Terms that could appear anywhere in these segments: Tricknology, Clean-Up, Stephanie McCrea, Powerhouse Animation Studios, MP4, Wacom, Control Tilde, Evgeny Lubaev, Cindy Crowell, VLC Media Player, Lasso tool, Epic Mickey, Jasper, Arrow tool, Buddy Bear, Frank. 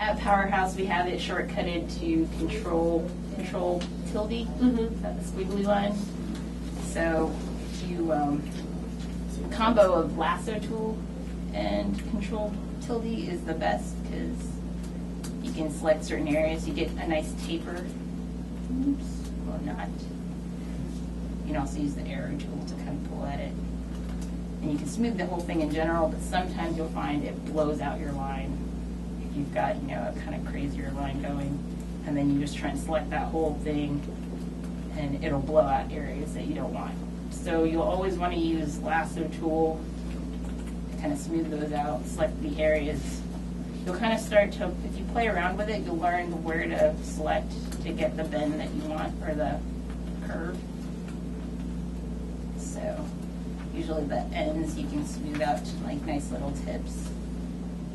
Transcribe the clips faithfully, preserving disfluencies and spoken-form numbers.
At Powerhouse, we have it shortcutted to Control Control Tilde, mm-hmm. that squiggly line. So you um, combo of Lasso tool and Control Tilde is the best because you can select certain areas. You get a nice taper. Oops, or not. You can also use the Arrow tool to kind of pull at it, and you can smooth the whole thing in general. But sometimes you'll find it blows out your line. You've got, you know, a kind of crazier line going, and then you just try and select that whole thing and it'll blow out areas that you don't want. So you'll always want to use Lasso tool to kind of smooth those out, select the areas. You'll kind of start to, if you play around with it, you'll learn where to select to get the bend that you want or the curve. So usually the ends you can smooth out to like nice little tips.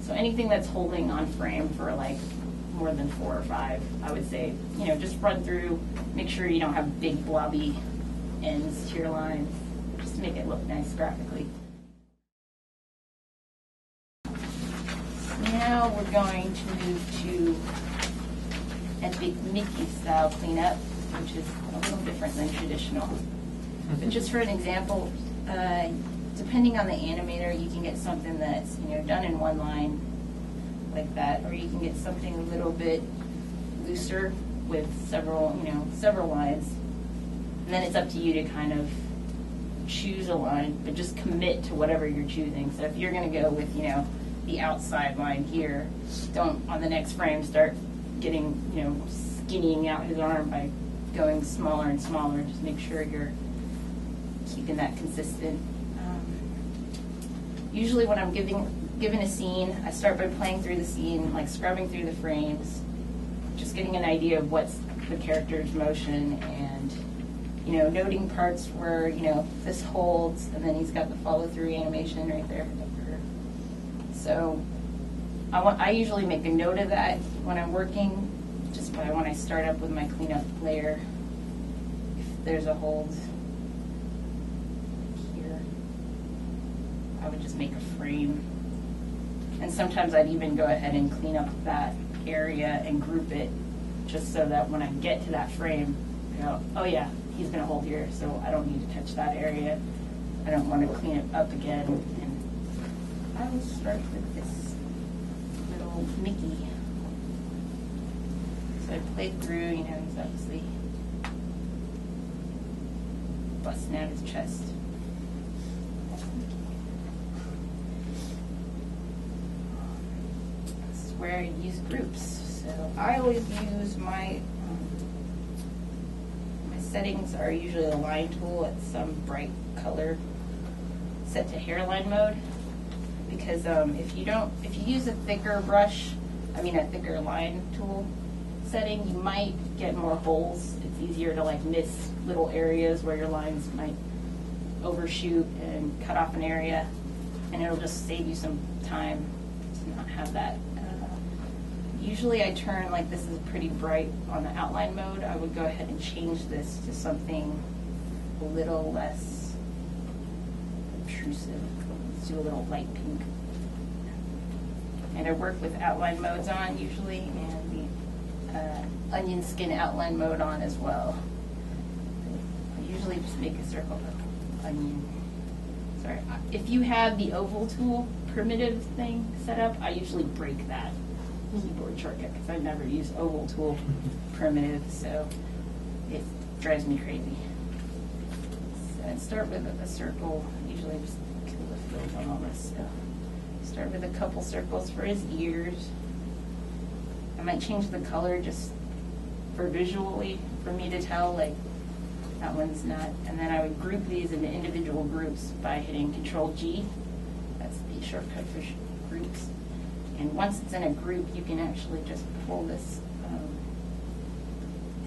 So anything that's holding on frame for like more than four or five, I would say, you know, just run through, make sure you don't have big blobby ends to your lines. Just make it look nice graphically. Now we're going to move to Epic Mickey style cleanup, which is a little different than traditional. But just for an example, uh, depending on the animator, you can get something that's, you know, done in one line like that, or you can get something a little bit looser with several, you know, several lines. And then it's up to you to kind of choose a line, but just commit to whatever you're choosing. So if you're going to go with, you know, the outside line here, don't on the next frame start getting, you know, skinnying out his arm by going smaller and smaller. Just make sure you're keeping that consistent. Usually when I'm giving, given a scene, I start by playing through the scene, like scrubbing through the frames, just getting an idea of what's the character's motion and, you know, noting parts where, you know, this holds and then he's got the follow-through animation right there. So I, want, I usually make a note of that when I'm working, just by when I start up with my cleanup layer, if there's a hold. I would just make a frame. And sometimes I'd even go ahead and clean up that area and group it just so that when I get to that frame, I go, oh yeah, he's gonna hold here, so I don't need to touch that area. I don't want to clean it up again. And I will start with this little Mickey. So I played through, you know, he's obviously busting out his chest. Where I use groups. So I always use my, um, my settings are usually a line tool at some bright color set to hairline mode, because um, if you don't, if you use a thicker brush, I mean a thicker line tool setting, you might get more holes. It's easier to like miss little areas where your lines might overshoot and cut off an area, and it'll just save you some time to not have that. Usually I turn, like this is pretty bright on the outline mode, I would go ahead and change this to something a little less obtrusive. Let's do a little light pink. And I work with outline modes on usually, and the uh, onion skin outline mode on as well. I usually just make a circle of onion. Sorry. If you have the oval tool primitive thing set up, I usually break that keyboard shortcut because I never use oval tool primitive, so it drives me crazy. So I'd start with a circle. Usually just kill the fills on all this stuff. Start with a couple circles for his ears. I might change the color just for visually for me to tell like that one's not. And then I would group these into individual groups by hitting Control G. That's the shortcut for sh groups. And once it's in a group, you can actually just pull this um,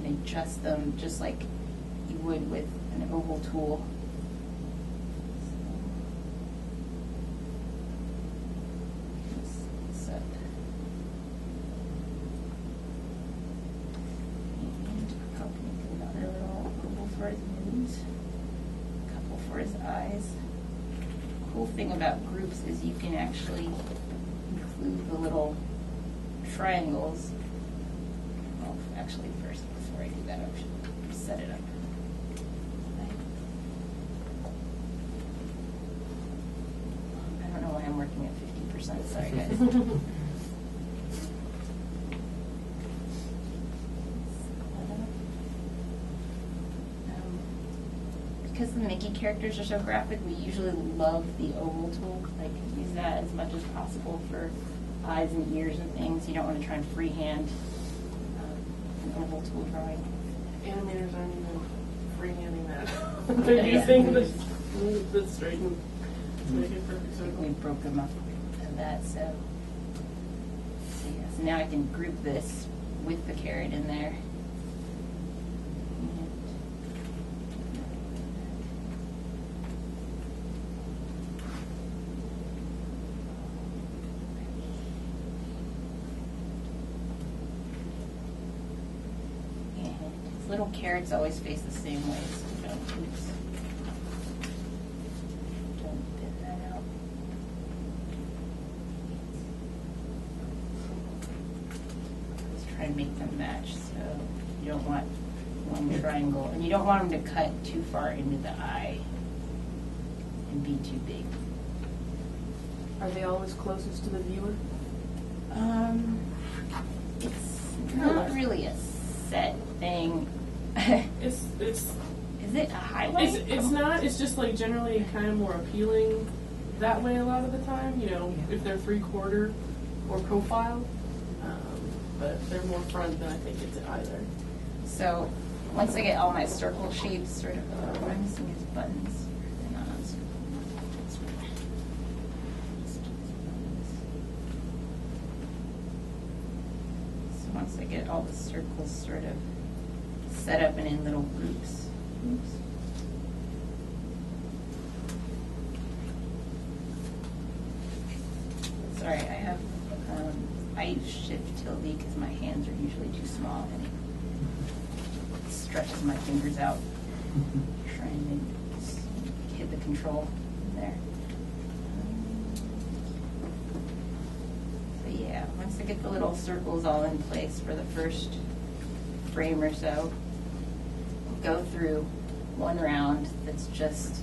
and adjust them just like you would with an oval tool. So, up. And a couple, another little oval for his nose, a couple for his eyes. The cool thing about groups is you can actually the little triangles. Well, actually, first, before I do that, I should set it up. I don't know why I'm working at fifty percent. Sorry, guys. Because the Mickey characters are so graphic, we usually love the oval tool. Like, use that as much as possible for eyes and ears and things. You don't want to try and freehand um, an oval tool drawing. Animators aren't even freehanding that. They're yeah, using yeah. the, the straight and make it perfect circle. We broke them up and that, so. So, yeah, so now I can group this with the carrot in there. Little carrots always face the same way, so we don't, oops, don't pin that out. Let's try and make them match, so you don't want one triangle, and you don't want them to cut too far into the eye and be too big. Are they always closest to the viewer? Um, it's not really a set thing. it's it's is it a highlight? It's, it's not. It's just like generally kind of more appealing that way a lot of the time. You know, yeah. if they're three quarter or profile, um, but they're more front than I think it's either. So once I get all my circle shapes, sort of, uh, I'm missing these buttons. So once I get all the circles, sort of. Set up and in little groups. Oops. Sorry, I have um, I use shift tilde because my hands are usually too small and it stretches my fingers out. Trying to hit the control in there. So yeah, once I get the little circles all in place for the first frame or so. Go through one round that's just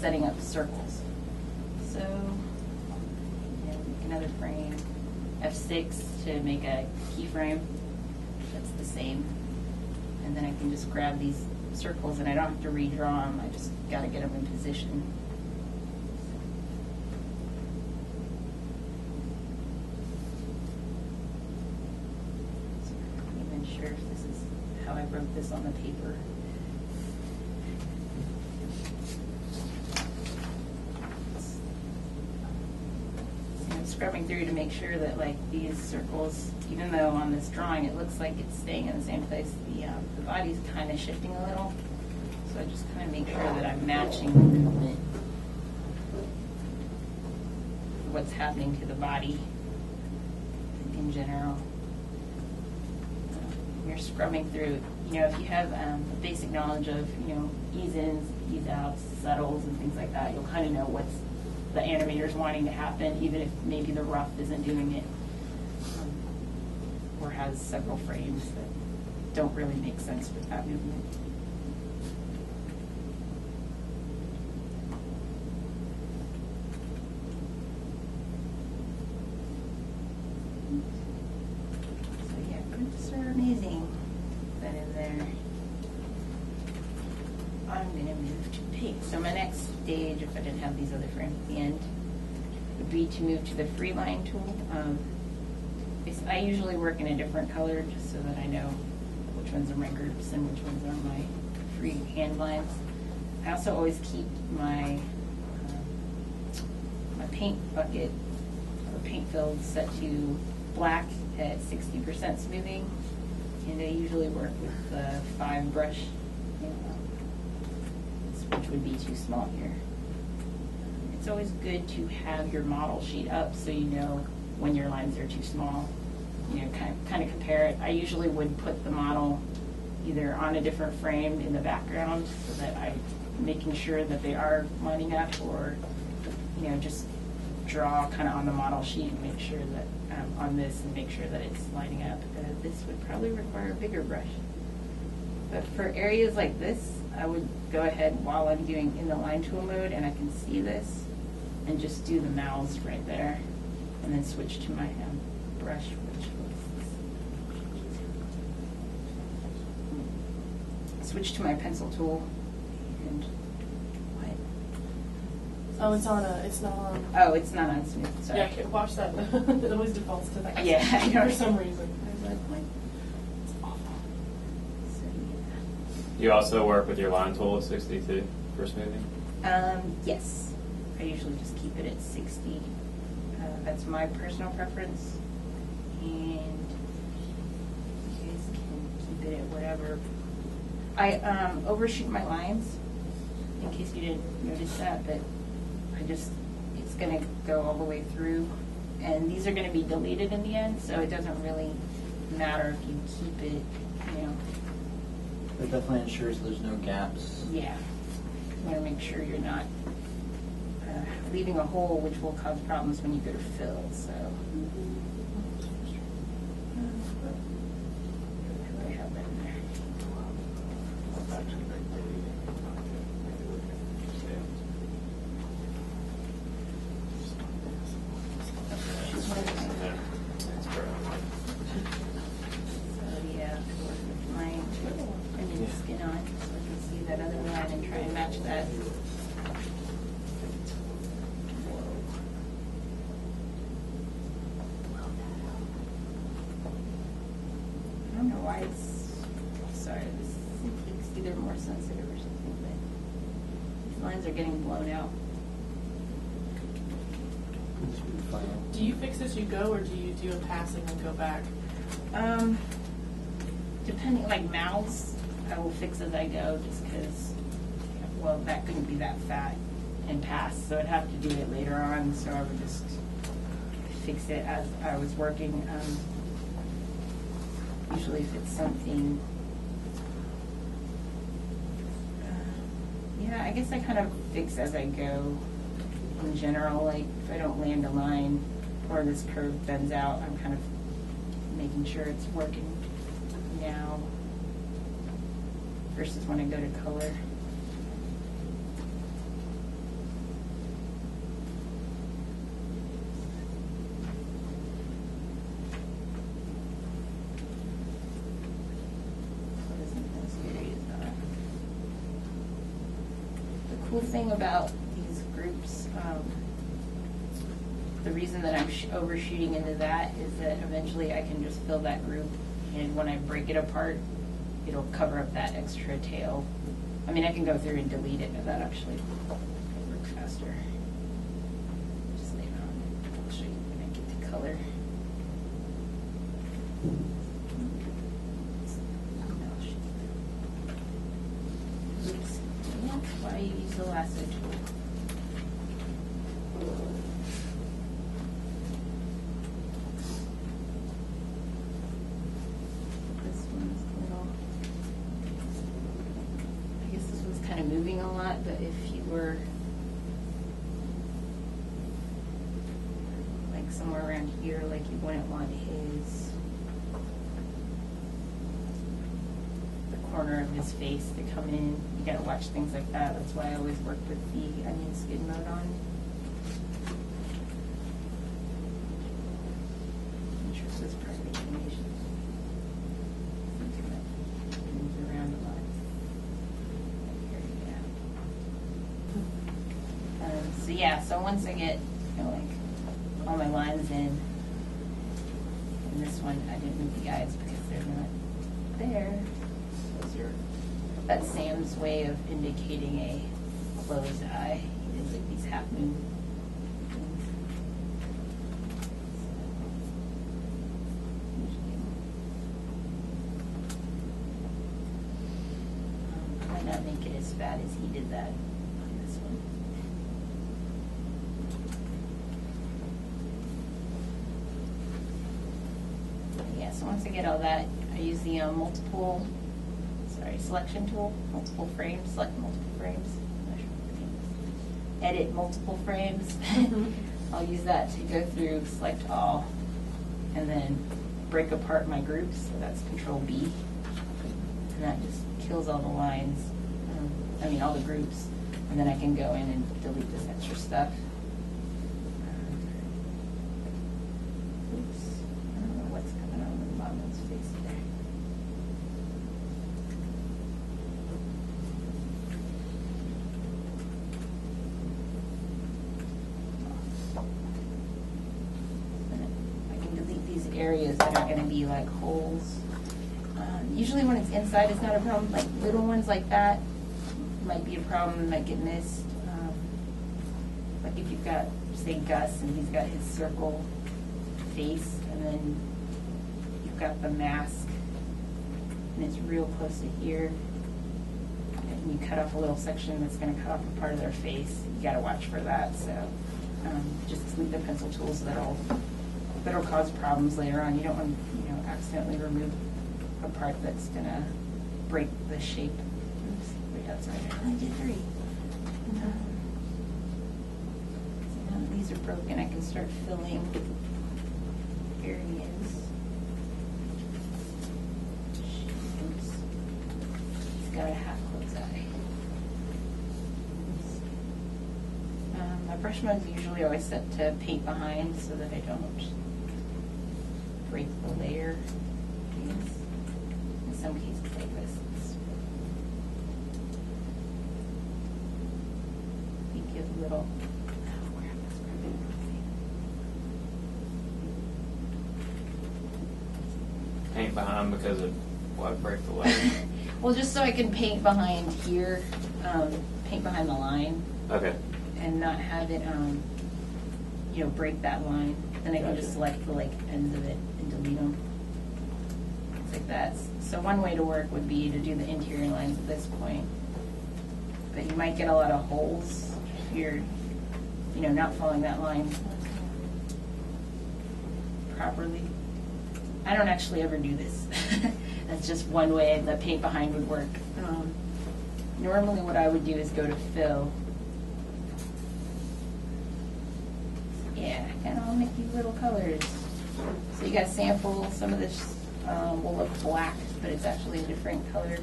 setting up circles. So, you know, make another frame, F six to make a keyframe that's the same. And then I can just grab these circles and I don't have to redraw them, I just got to get them in position. So I'm not even sure if this is how I wrote this on the paper. So I'm scrubbing through to make sure that, like, these circles, even though on this drawing it looks like it's staying in the same place, the, um, the body's kind of shifting a little. So I just kind of make sure that I'm matching the movement, what's happening to the body in general. You're scrumming through, you know, if you have um, a basic knowledge of, you know, ease-ins, ease-outs, settles, and things like that, you'll kind of know what's the animator's wanting to happen, even if maybe the rough isn't doing it, um, or has several frames that don't really make sense with that movement. To move to the freeline tool. Um, I usually work in a different color just so that I know which ones are my groups and which ones are my free hand lines. I also always keep my uh, my paint bucket or paint field set to black at sixty percent smoothing, and I usually work with the five brush, which would be too small here. It's always good to have your model sheet up so you know when your lines are too small. You know, kind of, kind of compare it. I usually would put the model either on a different frame in the background so that I'm making sure that they are lining up, or, you know, just draw kind of on the model sheet and make sure that um, on this and make sure that it's lining up. Uh, this would probably require a bigger brush. But for areas like this, I would go ahead while I'm doing in the line tool mode and I can see this and just do the mouths right there and then switch to my um, brush, which was switch to my pencil tool and what? Oh, it's on a, it's not on. Oh, it's not on smooth, sorry. Yeah, watch that. It always defaults to that. Yeah, I know. For some reason. I was like, what? You also work with your line tool at sixty-two for smoothing? Um, yes. I usually just keep it at sixty. Uh, that's my personal preference. And you guys can keep it at whatever. I um, overshoot my lines, in case you didn't notice that, but I just, it's going to go all the way through. And these are going to be deleted in the end, so it doesn't really matter if you keep it, you know. It definitely ensures there's no gaps. Yeah. You want to make sure you're not uh, leaving a hole, which will cause problems when you go to fill. So, what do I have in there? Go, or do you do a passing and go back? Um, depending, like mouths, I will fix as I go just because, well, that couldn't be that fat and pass, so I'd have to do it later on, so I would just fix it as I was working. Um, usually if it's something, uh, yeah, I guess I kind of fix as I go in general, like if I don't land a line, or this curve bends out, I'm kind of making sure it's working now versus when I go to color. What isn't as good as the cool thing about these groups, um, the reason that I'm sh overshooting into that is that eventually I can just fill that group, and when I break it apart, it'll cover up that extra tail. I mean, I can go through and delete it, but that actually will work faster. Just lay it on. I'll show you when I get to color. Oops. That's why you use the lasso tool. Face to come in. You gotta watch things like that. That's why I always work with the onion skin mode on. I'm sure this is part of the animation. Moves around a lot. Here we go. Um, so yeah, so once I get you know, like all my lines in, and this one I didn't move the eyes because they're not there. That's Sam's way of indicating a closed eye. He does like these half moon things. So, um, I might not make it as fat as he did that on this one. But yeah, so once I get all that, I use the um, multiple selection tool, multiple frames, select multiple frames, edit multiple frames, I'll use that to go through, select all, and then break apart my groups. So that's Control B, and that just kills all the lines, um, I mean all the groups, and then I can go in and delete this extra stuff. Areas that are going to be like holes. Um, usually when it's inside, it's not a problem. Like little ones like that might be a problem, might get missed. Um, like if you've got, say, Gus, and he's got his circle face, and then you've got the mask, and it's real close to here, and you cut off a little section that's going to cut off a part of their face. You got to watch for that. So um, just leave the pencil tool so that'll that'll cause problems later on. You don't want to, you know, accidentally remove a part that's gonna break the shape. Oops, wait, that's right. I only did three. Um, so now that these are broken, I can start filling areas. Oops. It's got a half closed eye. Um, my brush mode is usually always set to paint behind so that I don't break the layer. In some cases like this, you give a little, oh, grab this grab paint behind because of why break the layer? Well, just so I can paint behind here, um, paint behind the line. Okay. And not have it, um, you know, break that line. Then I can just select the like ends of it and delete them. It's like that. So one way to work would be to do the interior lines at this point. But you might get a lot of holes if you're, you know, not following that line properly. I don't actually ever do this. That's just one way the paint behind would work. Um, normally what I would do is go to fill. Yeah, and I'll make you little colors. So you got a sample. Some of this um, will look black, but it's actually a different color.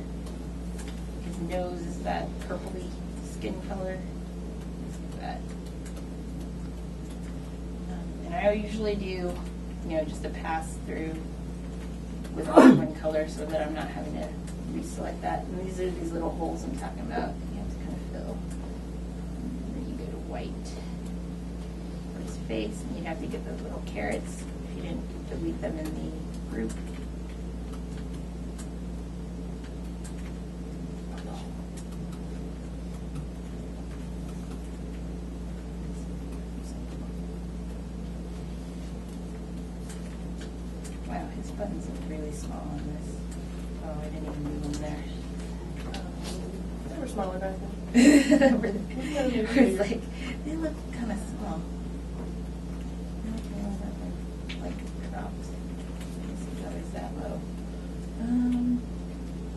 His nose is that purpley skin color. Like that. Um, and I usually do, you know, just a pass through with only one color so that I'm not having to reselect that. And these are these little holes I'm talking about. You have to kind of fill. And then you go to white. Face, and you'd have to get those little carrots if you didn't delete them in the group. Wow, his buttons look really small on this. Oh, I didn't even move them there. Um, they were smaller back then. It's like, they look kind of small.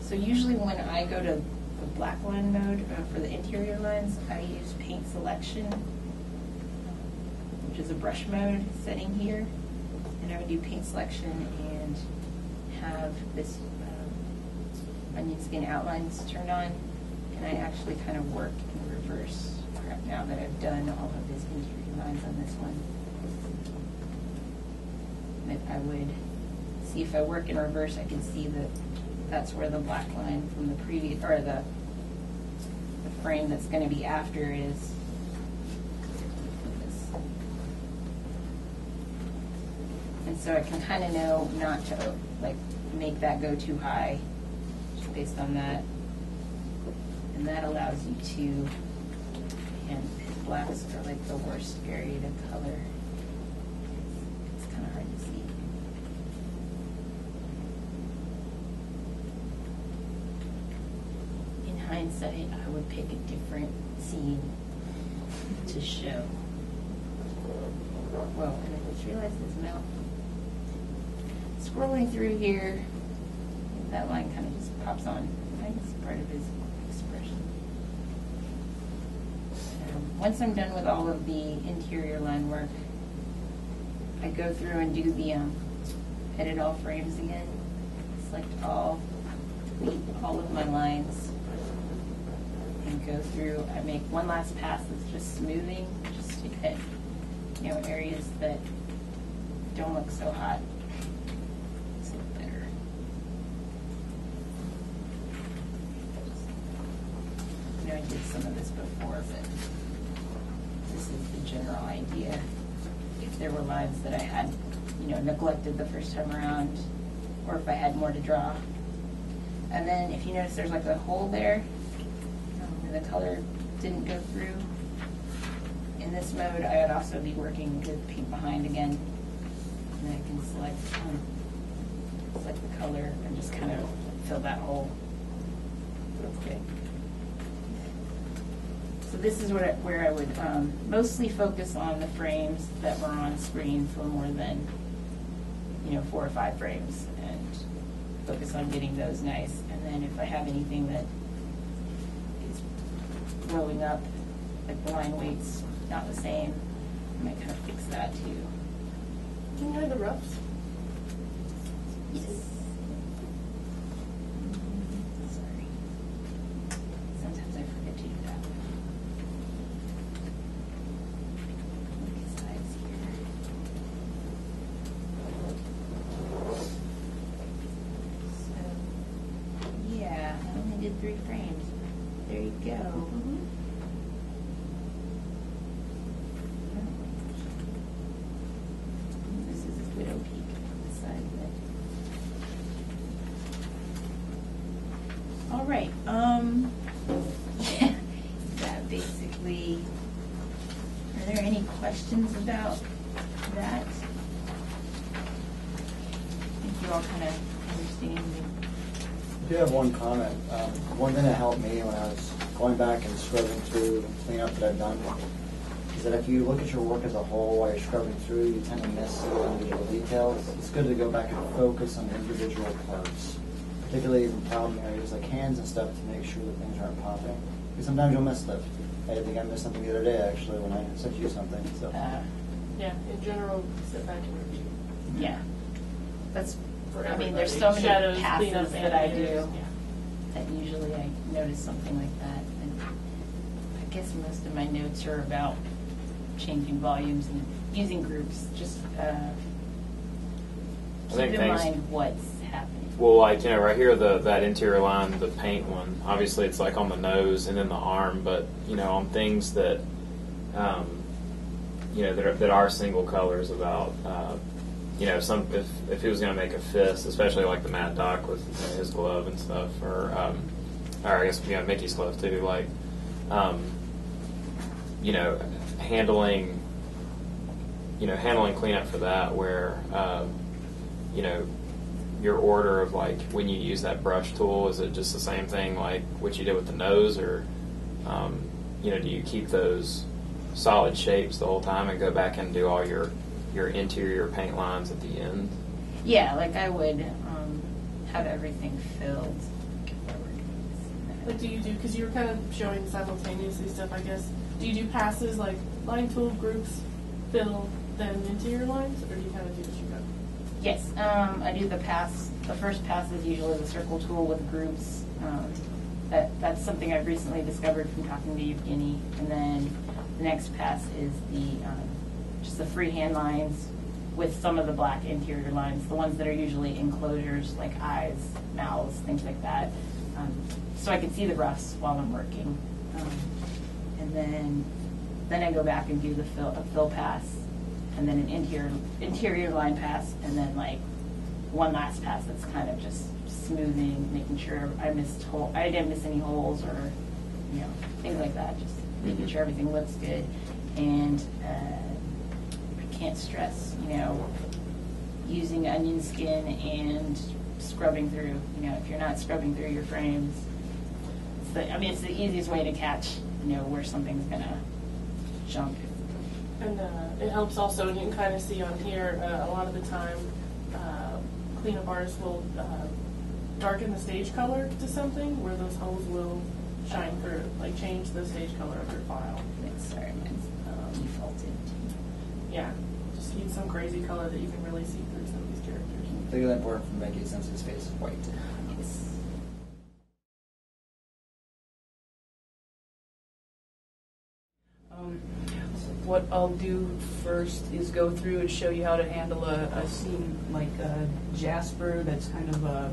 So usually when I go to the black line mode uh, for the interior lines, I use paint selection, which is a brush mode setting here. And I would do paint selection and have this um, onion skin outlines turned on. And I actually kind of work in reverse now that I've done all of these interior lines on this one. That I would see if I work in reverse, I can see the that's where the black line from the previous, or the, the frame that's going to be after is. And so I can kind of know not to like make that go too high, just based on that. And that allows you to, and blacks are like the worst area to color. It's kind of hard to see. Hindsight, I would pick a different scene to show. Whoa, and I just realized his mouth. Scrolling through here, that line kind of just pops on. I think it's part of his expression. Um, once I'm done with all of the interior line work, I go through and do the um, edit all frames again, select all, delete all of my lines, and go through. I make one last pass that's just smoothing, just to hit, you know, areas that don't look so hot. I did some of this before, but this is the general idea. If there were lines that I had, you know, neglected the first time around, or if I had more to draw. And then if you notice there's like a hole there where the color didn't go through. In this mode, I would also be working with paint behind again. And then I can select, um, select the color and just kind of fill that hole real quick. So this is what I, where I would um, mostly focus on the frames that were on screen for more than, you know, four or five frames, and focus on getting those nice. And then if I have anything that is blowing up, like the line weight's not the same, I might kind of fix that too. Do you know the roughs? Yes. Sorry. Sometimes I forget to do that. Three frames. There you go. Mm-hmm. This is a little peek on the side of it. All right. Um. Yeah. That basically. Are there any questions about that? I think you all kind of understand. I do have one comment. Um, one thing that helped me when I was going back and scrubbing through and cleaning up that I've done is that if you look at your work as a whole while you're scrubbing through, you tend to miss individual details. It's good to go back and focus on individual parts, particularly in problem areas like hands and stuff, to make sure that things aren't popping. Because sometimes you'll miss stuff. I think I missed something the other day, actually, when I sent you something. So uh, yeah, in general, sit back and review. Yeah, that's. I mean, there's so many shadows, passes that I do, yeah, that usually I notice something like that. And I guess most of my notes are about changing volumes and using groups. Just uh, keep in things, mind what's happening. Well, like, you know, right here, the that interior line, the paint one, obviously it's like on the nose and in the arm, but, you know, on things that, um, you know, that are, that are single colors about... Uh, You know, some if, if he was going to make a fist, especially like the Mad Doc with, you know, his glove and stuff, or um, or I guess, you know, Mickey's glove too. Like, um, you know, handling, you know, handling cleanup for that, where um, you know, your order of like when you use that brush tool, is it just the same thing like what you did with the nose, or um, you know, do you keep those solid shapes the whole time and go back and do all your your interior paint lines at the end? Yeah, like I would um, have everything filled. What do you do? Because you were kind of showing simultaneously stuff, I guess. Do you do passes like line tool, groups, fill, then interior lines, or do you kind of do what you go? Yes, um, I do the pass. The first pass is usually the circle tool with groups. Um, that that's something I've recently discovered from talking to Evgeny. And then the next pass is the um, just the freehand lines with some of the black interior lines, the ones that are usually enclosures like eyes, mouths, things like that. Um, so I can see the roughs while I'm working. Um, and then then I go back and do the fill, a fill pass, and then an interior, interior line pass, and then like one last pass that's kind of just smoothing, making sure I missed hole, I didn't miss any holes or, you know, things like that, just making sure everything looks good. And uh, can't stress, you know, using onion skin and scrubbing through. You know, if you're not scrubbing through your frames, it's the, I mean, it's the easiest way to catch, you know, where something's gonna jump. And uh, it helps also, and you can kind of see on here uh, a lot of the time, uh, cleanup artists will uh, darken the stage color to something where those holes will shine through, like change the stage color of your file. Sorry, mine's um, defaulted. Yeah, just need some crazy color that you can really see through some of these characters. Particularly important for Mickey since his face is white. Yes. Um, what I'll do first is go through and show you how to handle a, a scene like uh, Jasper. That's kind of a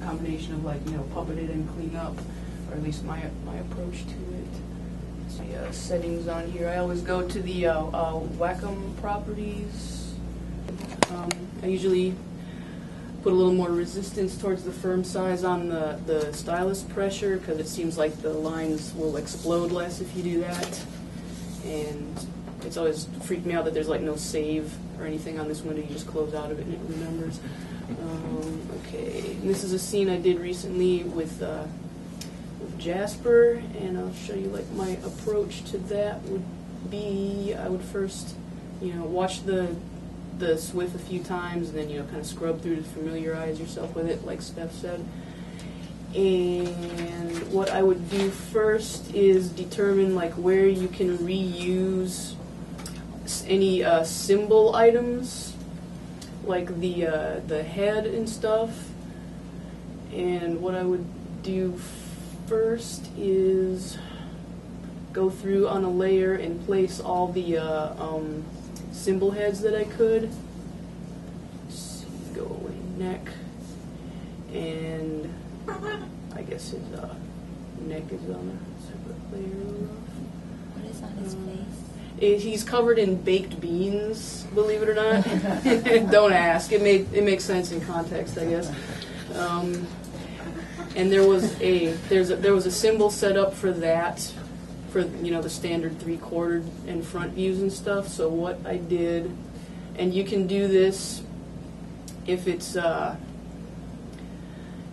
combination of like you know puppeted and clean up, or at least my my approach to it. The uh, settings on here. I always go to the uh, uh, Wacom properties. Um, I usually put a little more resistance towards the firm size on the, the stylus pressure because it seems like the lines will explode less if you do that. And it's always freaked me out that there's like no save or anything on this window. You just close out of it and it remembers. Um, okay, and this is a scene I did recently with uh, Jasper, and I'll show you like my approach to that would be I would first you know watch the the swift a few times and then you know kind of scrub through to familiarize yourself with it like Steph said. And what I would do first is determine like where you can reuse any uh, symbol items like the uh, the head and stuff. And what I would do first is go through on a layer and place all the uh, um, symbol heads that I could. Let's see, go away neck, and I guess his uh, neck is on a separate layer. What is on his face? It, he's covered in baked beans, believe it or not. Don't ask. It made it makes sense in context, I guess. Um, And there was a there's a, there was a symbol set up for that, for you know the standard three-quartered and front views and stuff. So what I did, and you can do this if it's uh,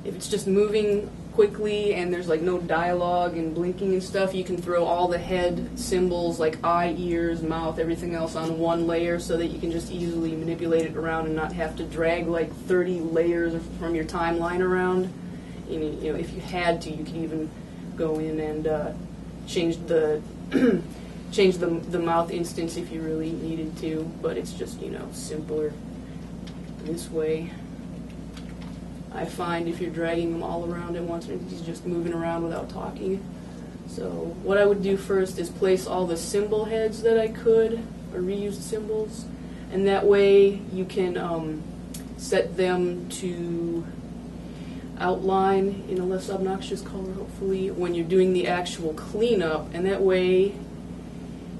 if it's just moving quickly and there's like no dialogue and blinking and stuff. You can throw all the head symbols like eye, ears, mouth, everything else on one layer so that you can just easily manipulate it around and not have to drag like thirty layers from your timeline around. You know, if you had to, you could even go in and uh, change the change the the mouth instance if you really needed to. But it's just you know simpler this way. I find if you're dragging them all around at once, he's just moving around without talking. So what I would do first is place all the symbol heads that I could, or reused symbols, and that way you can um, set them to outline in a less obnoxious color, hopefully, when you're doing the actual cleanup, and that way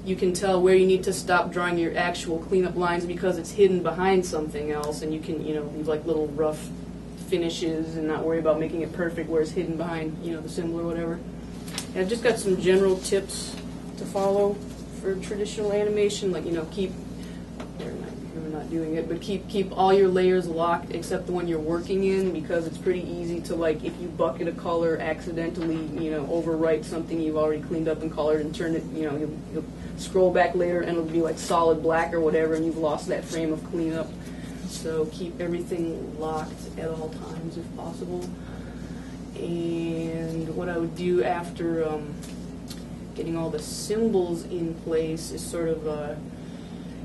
you can tell where you need to stop drawing your actual cleanup lines because it's hidden behind something else, and you can, you know, leave like little rough finishes and not worry about making it perfect where it's hidden behind, you know, the symbol or whatever. And I've just got some general tips to follow for traditional animation, like, you know, keep, never mind. Not doing it, but keep keep all your layers locked except the one you're working in because it's pretty easy to like if you bucket a color accidentally, you know, overwrite something you've already cleaned up and colored and turned it, you know, you'll, you'll scroll back later and it'll be like solid black or whatever and you've lost that frame of cleanup. So keep everything locked at all times if possible. And what I would do after um, getting all the symbols in place is sort of uh,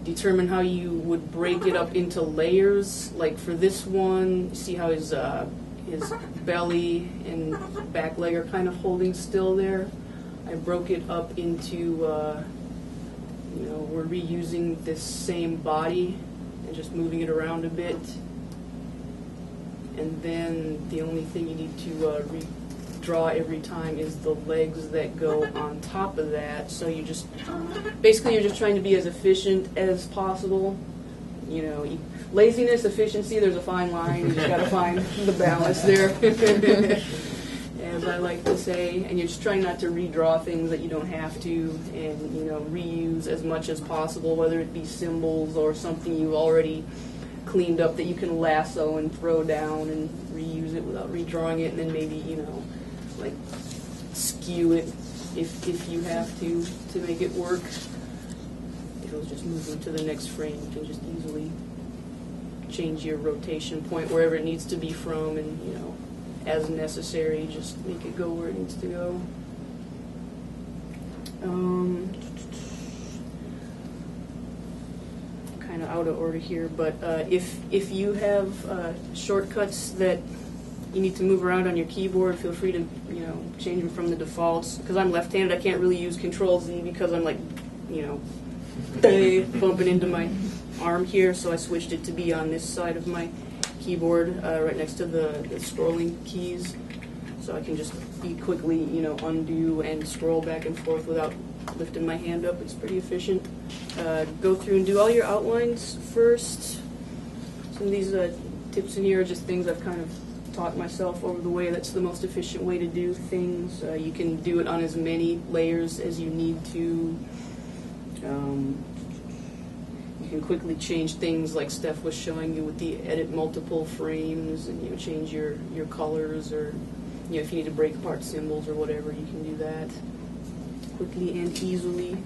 determine how you would break it up into layers. Like for this one, see how his uh, his belly and back leg are kind of holding still there. I broke it up into uh, you know we're reusing this same body and just moving it around a bit. And then the only thing you need to uh, redraw every time is the legs that go on top of that. So you just basically you're just trying to be as efficient as possible. You know, laziness, efficiency, there's a fine line. You just gotta find the balance there, as I like to say. And you're just trying not to redraw things that you don't have to, and you know, reuse as much as possible, whether it be symbols or something you've already cleaned up that you can lasso and throw down and reuse it without redrawing it, and then maybe you know, like skew it if if you have to to make it work. It'll just move into the next frame. You can just easily change your rotation point wherever it needs to be from, and you know, as necessary, just make it go where it needs to go. Um, kind of out of order here, but uh, if if you have uh, shortcuts that you need to move around on your keyboard, feel free to, you know, change them from the defaults. Because I'm left-handed, I can't really use Control Z because I'm like, you know, bumping into my arm here, so I switched it to be on this side of my keyboard, uh, right next to the, the scrolling keys, so I can just be quickly, you know, undo and scroll back and forth without lifting my hand up. It's pretty efficient. Uh, go through and do all your outlines first. Some of these uh, tips in here are just things I've kind of taught myself over the way. That's the most efficient way to do things. Uh, you can do it on as many layers as you need to. Um, you can quickly change things like Steph was showing you with the edit multiple frames, and you know, change your, your colors, or you know, if you need to break apart symbols or whatever, you can do that quickly and easily.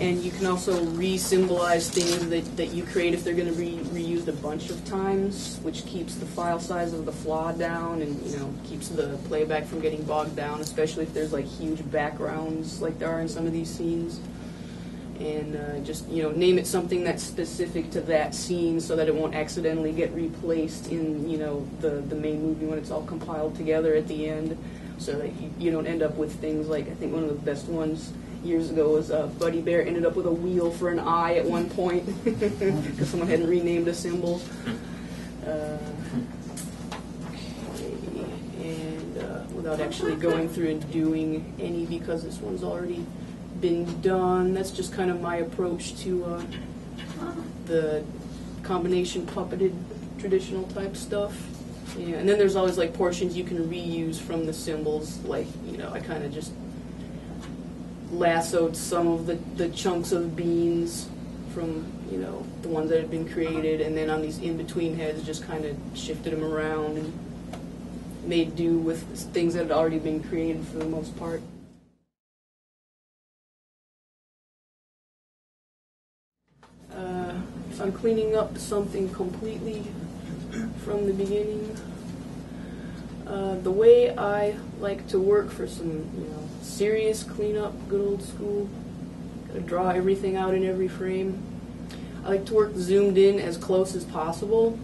And you can also re-symbolize things that, that you create if they're going to be reused a bunch of times, which keeps the file size of the flaw down and, you know, keeps the playback from getting bogged down, especially if there's like huge backgrounds like there are in some of these scenes. And uh, just, you know, name it something that's specific to that scene so that it won't accidentally get replaced in, you know, the, the main movie when it's all compiled together at the end, so that you, you don't end up with things like, I think one of the best ones years ago was uh, Buddy Bear ended up with a wheel for an eye at one point because someone hadn't renamed a symbol. Uh, okay. And uh, without actually going through and doing any, because this one's already been done, that's just kind of my approach to uh, the combination puppeted traditional type stuff. Yeah, and then there's always like portions you can reuse from the symbols, like, you know, I kind of just lassoed some of the, the chunks of beans from, you know, the ones that had been created, and then on these in-between heads just kind of shifted them around and made do with things that had already been created for the most part. Uh, so I'm cleaning up something completely from the beginning. Uh, the way I like to work for some, you know, serious cleanup, good old school, gotta draw everything out in every frame. I like to work zoomed in as close as possible,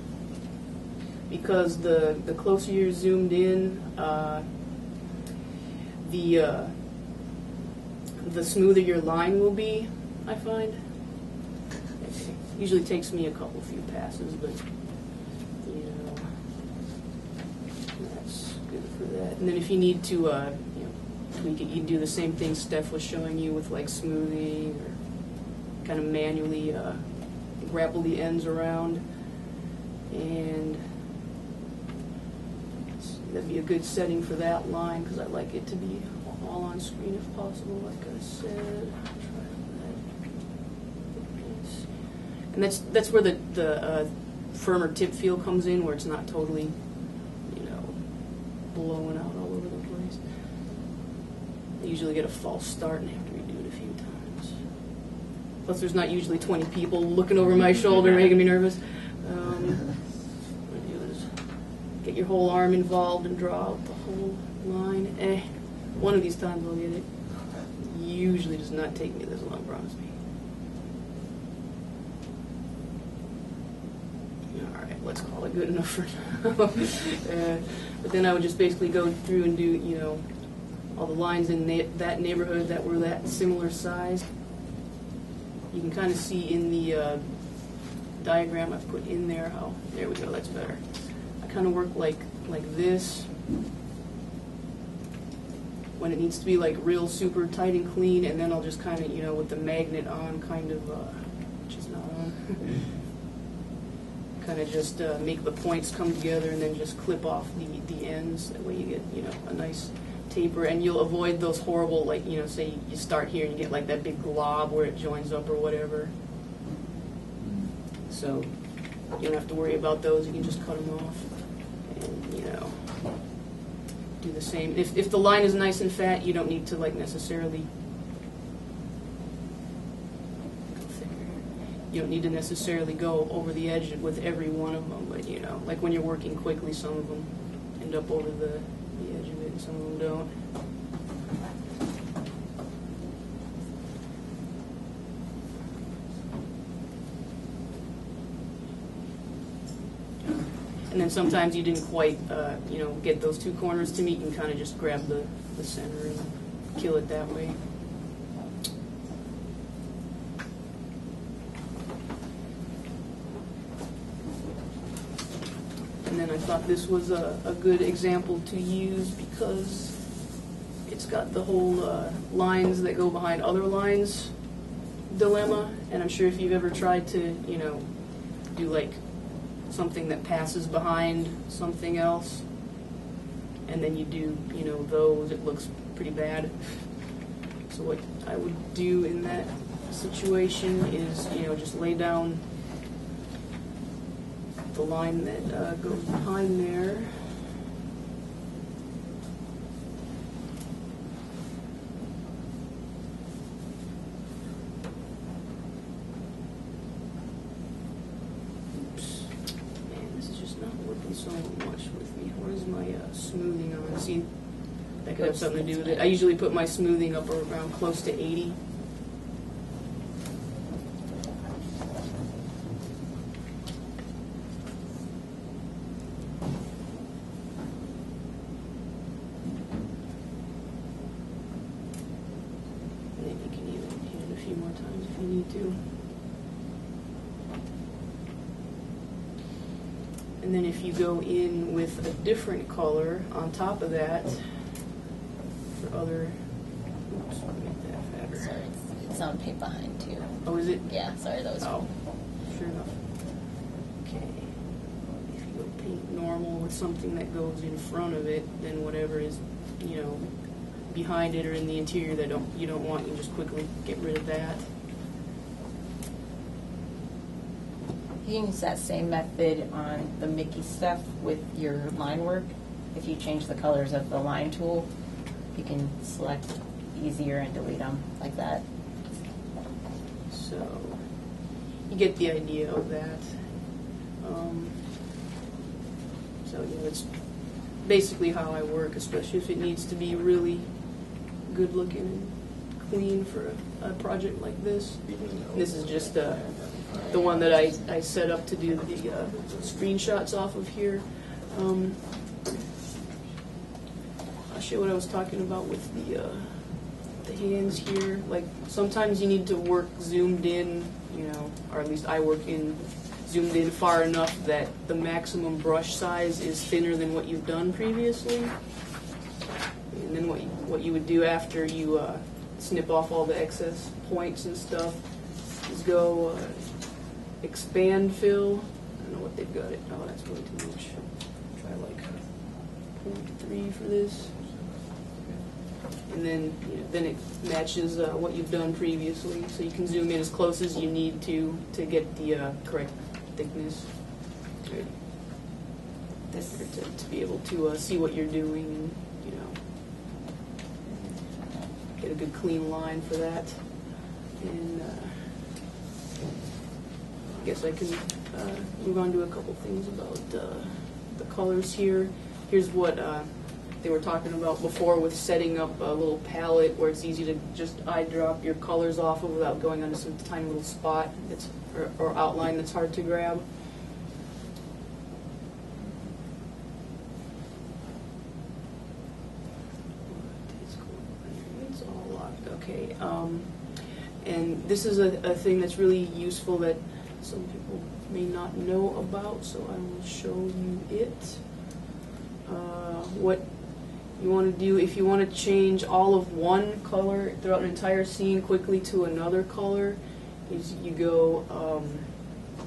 because the, the closer you're zoomed in, uh, the, uh, the smoother your line will be, I find. It usually takes me a couple few passes, but you know, that's good for that. And then if you need to uh, you know, tweak it, you can do the same thing Steph was showing you with like smoothing, or kind of manually uh, grapple the ends around. And that'd be a good setting for that line, because I like it to be all on screen if possible, like I said. And that's that's where the the uh, firmer tip feel comes in, where it's not totally, you know, blowing out all over the place. I usually get a false start and have to redo it a few times. Plus, there's not usually twenty people looking over my shoulder making me nervous. Um, what I do is get your whole arm involved and draw out the whole line. Eh, one of these times I'll get it. Usually does not take me this long, promise me. Let's call it good enough for now. uh, but then I would just basically go through and do, you know, all the lines in na that neighborhood that were that similar size. You can kind of see in the uh, diagram I've put in there how, there we go, that's better. I kind of work like like this. When it needs to be like real super tight and clean, and then I'll just kind of, you know, with the magnet on, kind of, uh, which is not on. Kind of just uh, make the points come together, and then just clip off the, the ends. That way you get, you know, a nice taper, and you'll avoid those horrible, like, you know, say you start here and you get like that big glob where it joins up or whatever. So you don't have to worry about those. You can just cut them off and, you know, do the same. If, if the line is nice and fat, you don't need to like necessarily You don't need to necessarily go over the edge with every one of them, but, you know, like when you're working quickly, some of them end up over the, the edge of it, and some of them don't. And then sometimes you didn't quite, uh, you know, get those two corners to meet, and kind of just grab the, the center and kill it that way. And then I thought this was a, a good example to use because it's got the whole uh, lines that go behind other lines dilemma. And I'm sure if you've ever tried to, you know, do like something that passes behind something else, and then you do, you know, those, it looks pretty bad. So what I would do in that situation is, you know, just lay down the line that uh, goes behind there. Oops. Man, this is just not working so much with me. What is my uh, smoothing on? See, that could have something to do with it. I usually put my smoothing up around close to eighty. Go in with a different color on top of that for other. Oops, make that fatter. Sorry, it's, it's on paint behind too. Oh, is it? Yeah, sorry, that was. Oh, sure enough. Okay. If you go paint normal with something that goes in front of it, then whatever is, you know, behind it or in the interior that don't you don't want, you just quickly get rid of that. You can use that same method on the Mickey stuff with your line work. If you change the colors of the line tool, you can select easier and delete them like that. So you get the idea of that. Um, so yeah, that's basically how I work, especially if it needs to be really good looking and clean for a, a project like this. This is just a the one that I, I set up to do the uh, screenshots off of here. Um, I'll show you what I was talking about with the, uh, the hands here. Like, sometimes you need to work zoomed in, you know, or at least I work in zoomed in far enough that the maximum brush size is thinner than what you've done previously. And then what you, what you would do after you uh, snip off all the excess points and stuff is go... Uh, expand fill. I don't know what they've got it. Oh, that's way too much. Try like zero point three for this, and then you know, then it matches uh, what you've done previously. So you can zoom in as close as you need to to get the uh, correct thickness. Right. This to, to be able to uh, see what you're doing, and you know, get a good clean line for that. And. Uh, I guess I can uh, move on to a couple things about uh, the colors here. Here's what uh, they were talking about before with setting up a little palette where it's easy to just eye drop your colors off of without going onto some tiny little spot that's, or, or outline that's hard to grab. It's all locked. Okay. Um, and this is a, a thing that's really useful that some people may not know about, so I will show you it. Uh, what you want to do, if you want to change all of one color throughout an entire scene quickly to another color, is you go, um,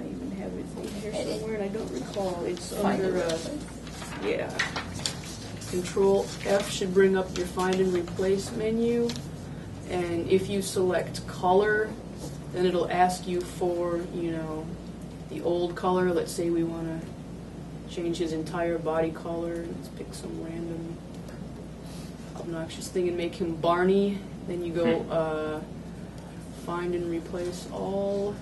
I even have it in here somewhere and I don't recall. It's under, uh, yeah, Control F should bring up your Find and Replace menu, and if you select color, then it'll ask you for, you know, the old color. Let's say we want to change his entire body color. Let's pick some random obnoxious thing and make him Barney. Then you go uh, find and replace all,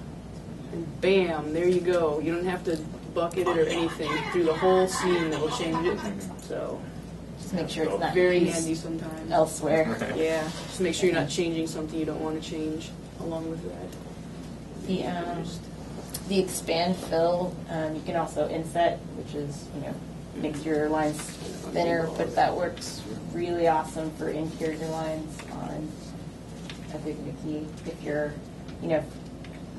and bam, there you go. You don't have to bucket it or anything. Through the whole scene, it'll change it. So just make sure it's not very handy sometimes. Elsewhere. Yeah, just make sure you're not changing something you don't want to change along with that. The, um, the expand fill, um, you can also inset, which is, you know, makes your lines thinner, but that works really awesome for interior lines on Epic Mickey. If you're, you know,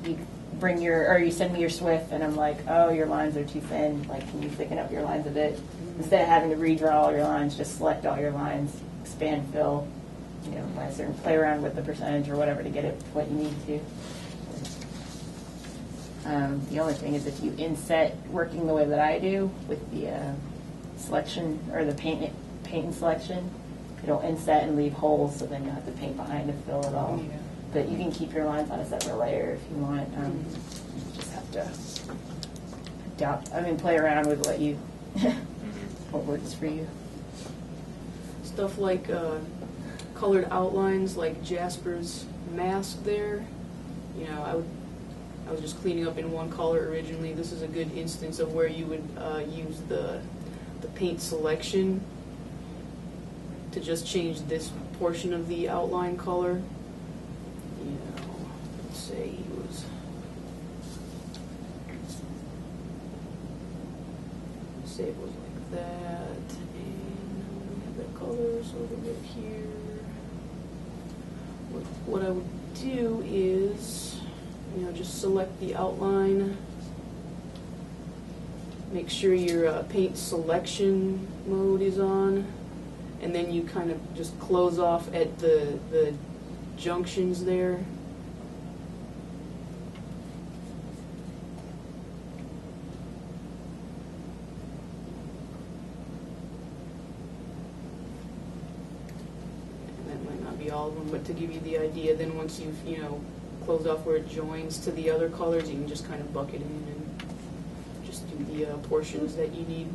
you bring your, or you send me your Swift, and I'm like, oh, your lines are too thin, like, can you thicken up your lines a bit? Instead of having to redraw all your lines, just select all your lines, expand fill, you know, by a certain, play around with the percentage or whatever to get it to what you need to. Um, the only thing is if you inset, working the way that I do with the uh, selection or the paint paint and selection, it'll inset and leave holes, so then you have to paint behind to fill it all. Yeah. But you can keep your lines on a separate layer if you want. Um, you just have to adopt. I mean, play around with what you what works for you. Stuff like uh, colored outlines, like Jasper's mask there. You know, I would. I was just cleaning up in one color originally. This is a good instance of where you would uh, use the, the paint selection to just change this portion of the outline color. You know, let's say he was... Let's say it was like that, and we have that color, so we'll go here. What, what I would do is... You know, just select the outline. Make sure your uh, paint selection mode is on, and then you kind of just close off at the the junctions there. And that might not be all of them, but to give you the idea, then once you've, you know, close off where it joins to the other colors, you can just kind of bucket in and just do the uh, portions that you need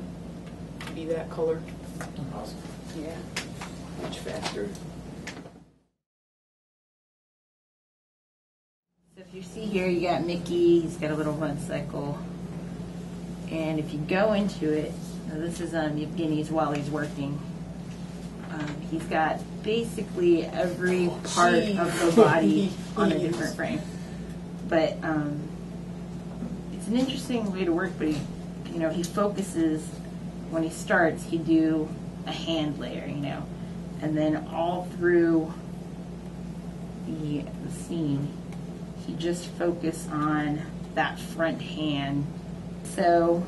to be that color. Awesome. Yeah, much faster. So if you see here, you got Mickey, he's got a little motorcycle. And if you go into it, now this is um, Evgeny's while he's working. Um, he's got basically every part of the body on a different frame. But um, it's an interesting way to work, but he, you know, he focuses, when he starts, he do a hand layer, you know, and then all through the, the scene, he just focused on that front hand. So,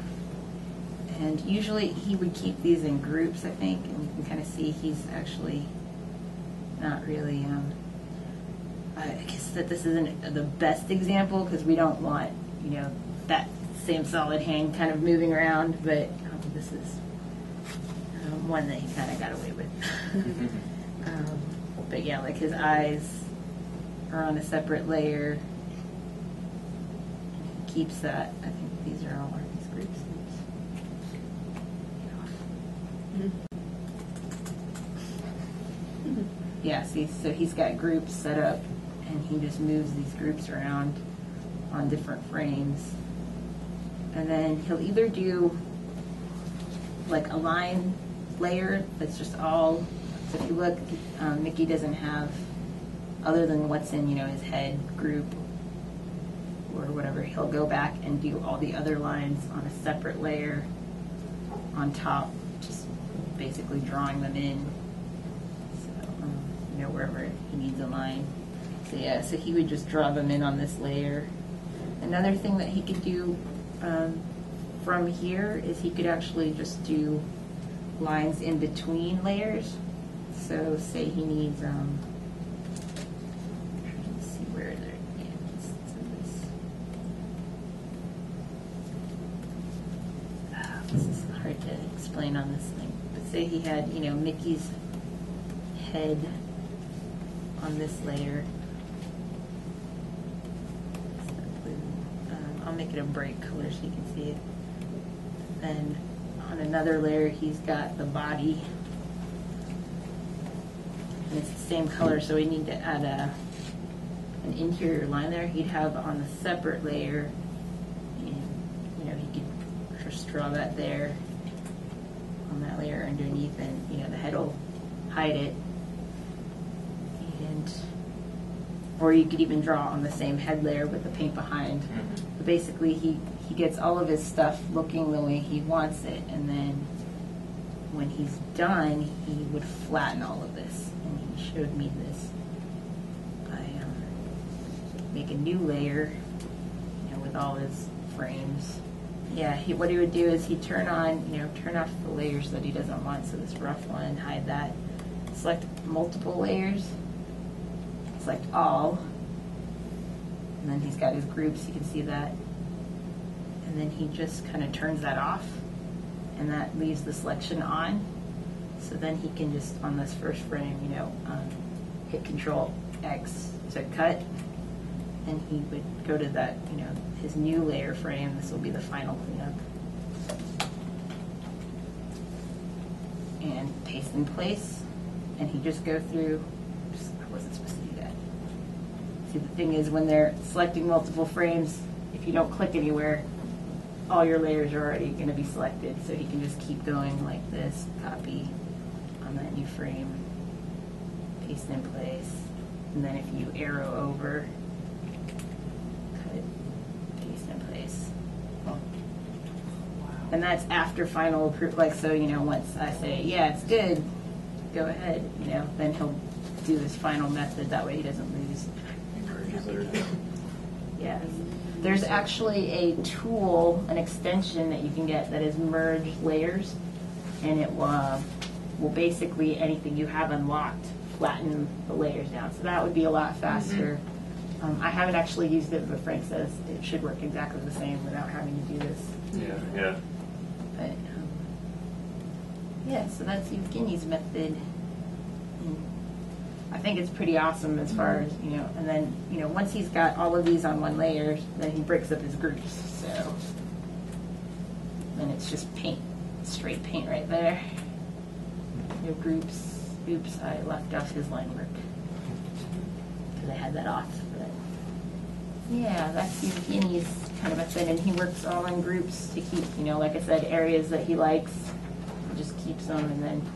and usually he would keep these in groups, I think, and you can kind of see he's actually not really, um, I guess that this isn't the best example because we don't want, you know, that same solid hand kind of moving around, but um, this is um, one that he kind of got away with. um, but yeah, like his eyes are on a separate layer. He keeps that. I think these are all artist groups. Yeah, see, so he's got groups set up, and he just moves these groups around on different frames. And then he'll either do like a line layer that's just all, so if you look, um, Mickey doesn't have, other than what's in, you know, his head group or whatever, he'll go back and do all the other lines on a separate layer on top, just basically drawing them in. You know, wherever he needs a line. So yeah, so he would just draw them in on this layer. Another thing that he could do um, from here is he could actually just do lines in between layers. So say he needs, um, let's see where they're yeah, uh, this is hard to explain on this thing. But say he had, you know, Mickey's head on this layer. Um, I'll make it a bright color so you can see it. Then on another layer he's got the body. And it's the same color, so we need to add a an interior line there. He'd have on a separate layer, and you know, he could just draw that there on that layer underneath, and you know, the head will hide it. or you could even draw on the same head layer with the paint behind. Mm-hmm. But basically he, he gets all of his stuff looking the way he wants it, and then when he's done, he would flatten all of this, and he showed me this by um, make a new layer, you know, with all his frames. Yeah, he, what he would do is he'd turn on, you know, turn off the layers that he doesn't want, so this rough one, hide that. Select multiple layers, select all, and then he's got his groups, you can see that. And then he just kind of turns that off, and that leaves the selection on. So then he can just, on this first frame, you know, um, hit Control X to cut, and he would go to that, you know, his new layer frame. This will be the final cleanup. And paste in place. And he just go through, just, I wasn't supposed to do that. See, the thing is, when they're selecting multiple frames, if you don't click anywhere, all your layers are already going to be selected. So he can just keep going like this, copy on that new frame, paste in place. And then if you arrow over, and that's after final approval. Like, so, you know, once I say, yeah, it's good, go ahead, you know, then he'll do this final method. That way he doesn't lose. Yes. There's actually a tool, an extension that you can get that is merge layers, and it will, uh, will basically anything you have unlocked flatten the layers down. So that would be a lot faster. Mm-hmm. um, I haven't actually used it, but Frank says it should work exactly the same without having to do this. Yeah, yeah. But, um, yeah, so that's Evgeny's method. And I think it's pretty awesome as far as, you know, and then, you know, once he's got all of these on one layer, then he breaks up his groups, so. And it's just paint, straight paint right there. No groups. Oops, I left off his line work, because I had that off, but. Yeah, that's Evgeny's kind of method, and he works all in groups to keep, you know, like I said, areas that he likes. He just keeps them, and then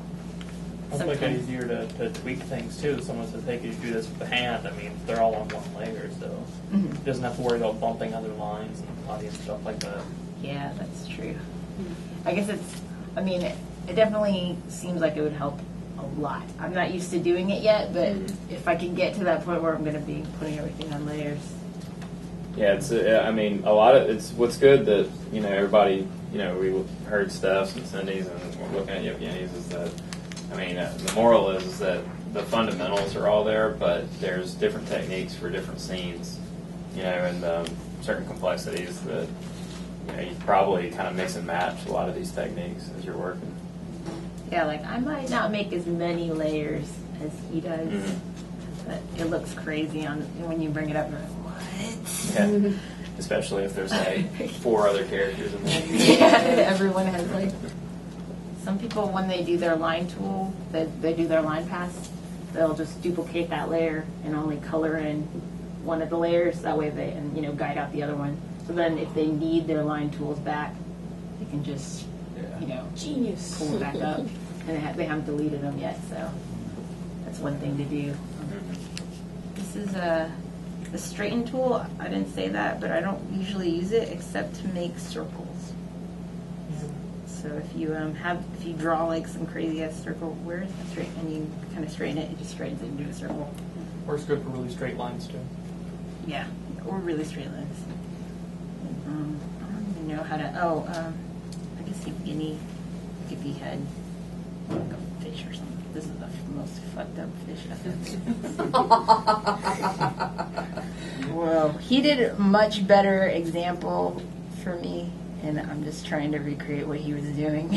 it's like it easier to, to tweak things too. Someone says, "Hey, could you do this with the hand?" I mean, they're all on one layer, so mm-hmm. he doesn't have to worry about bumping other lines and body and stuff like that. Yeah, that's true. Mm-hmm. I guess it's. I mean, it, it definitely seems like it would help a lot. I'm not used to doing it yet, but mm-hmm. if I can get to that point where I'm going to be putting everything on layers. Yeah, it's. Uh, I mean, a lot of it's. What's good that you know everybody. You know, we heard stuff from Cindy's and we're looking at Evgeny's is that. I mean, uh, the moral is, is that the fundamentals are all there, but there's different techniques for different scenes. You know, and um, certain complexities that you know you probably kind of mix and match a lot of these techniques as you're working. Yeah, like I might not make as many layers as he does, mm-hmm. but it looks crazy on when you bring it up. Yeah. Especially if there's like four other characters in there. Yeah, everyone has like. Some people, when they do their line tool, they, they do their line pass, they'll just duplicate that layer and only color in one of the layers. That way they, and you know, guide out the other one. So then if they need their line tools back, they can just, yeah. you know, genius, pull them back up. And they, ha they haven't deleted them yet, so that's one thing to do. This is a. The straighten tool, I didn't say that, but I don't usually use it except to make circles. So if you um, have, if you draw like some crazy ass circle, where is the straight? And you kind of straighten it, it just straightens it into a circle. Or it's good for really straight lines too. Yeah, or really straight lines. Um, I don't even know how to. Oh, um, I guess Evgeny, if he had like a fish or something. This is the most fucked up fish I've seen. Well, he did a much better example for me, and I'm just trying to recreate what he was doing.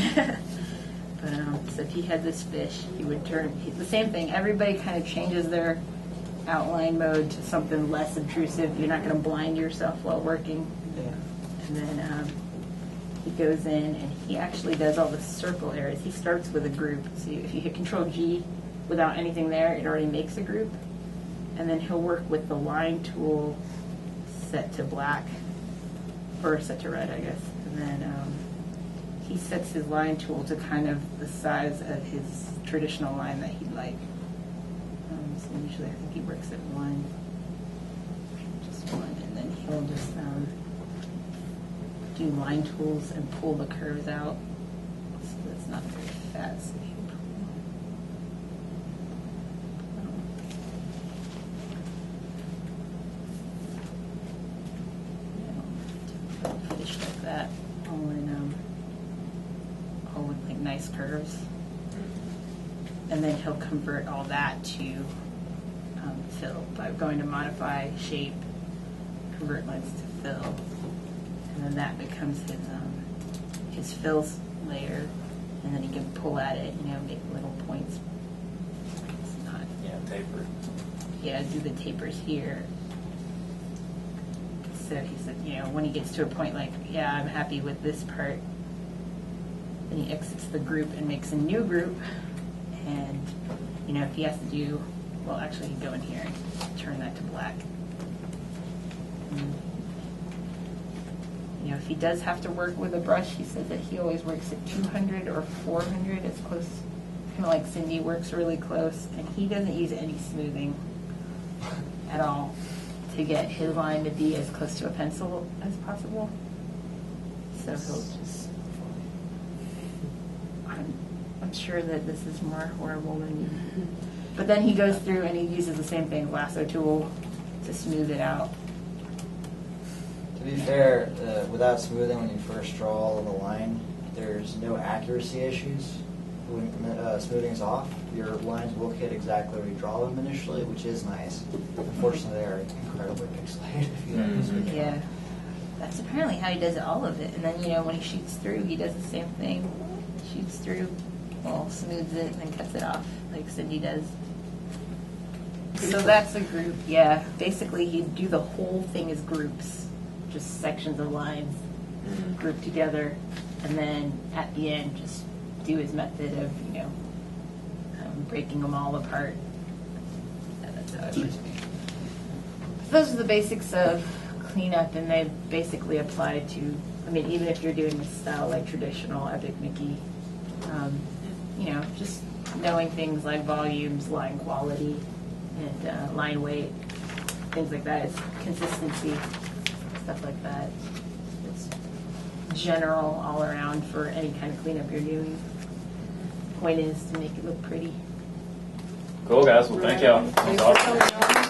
But um, so if he had this fish, he would turn he, the same thing. Everybody kind of changes their outline mode to something less obtrusive. You're not going to blind yourself while working. Yeah. And then. Um, He goes in and he actually does all the circle areas. He starts with a group. So if you hit Control G without anything there, it already makes a group. And then he'll work with the line tool set to black, or set to red, I guess. And then um, he sets his line tool to kind of the size of his traditional line that he'd like. Um, so usually I think he works at one. we'll just um, do line tools and pull the curves out so it's not very fat. So you pull. Um, you know, fish like that, all in um, all with like nice curves, and then he'll convert all that to um, fill by going to modify shape, convert lines to fill. And then that becomes his um, his fill layer, and then he can pull at it, you know, make little points. It's not. Yeah, taper. Yeah, do the tapers here. So he said, you know, when he gets to a point like, yeah, I'm happy with this part, then he exits the group and makes a new group, and you know, if he has to do, well, actually, he'd go in here and turn that to black. Mm. You know, if he does have to work with a brush, he says that he always works at two hundred or four hundred. It's close, kind of like Cindy works really close, and he doesn't use any smoothing at all to get his line to be as close to a pencil as possible. So he'll just. I'm, I'm sure that this is more horrible than you. But then he goes through and he uses the same thing, Lasso tool, to smooth it out. To be fair, uh, without smoothing, when you first draw the line, there's no accuracy issues. When uh, smoothing's off, your lines will hit exactly where you draw them initially, which is nice. Unfortunately, they are incredibly pixelated. If you don't smooth them. Yeah, that's apparently how he does all of it. And then, you know, when he shoots through, he does the same thing. Shoots through, well, smooths it, and then cuts it off, like Cindy does. So that's a group, yeah. Basically, he'd do the whole thing as groups. Just sections of lines grouped together, and then at the end just do his method of, you know, um, breaking them all apart. And that's how it works. Those are the basics of cleanup, and they basically apply to, I mean, even if you're doing this style like traditional Epic Mickey, um, you know, just knowing things like volumes, line quality, and uh, line weight, things like that. It's consistency. Stuff like that. It's general all around for any kind of cleanup you're doing. Point is to make it look pretty. Cool, guys. Well, thank y'all. That was awesome.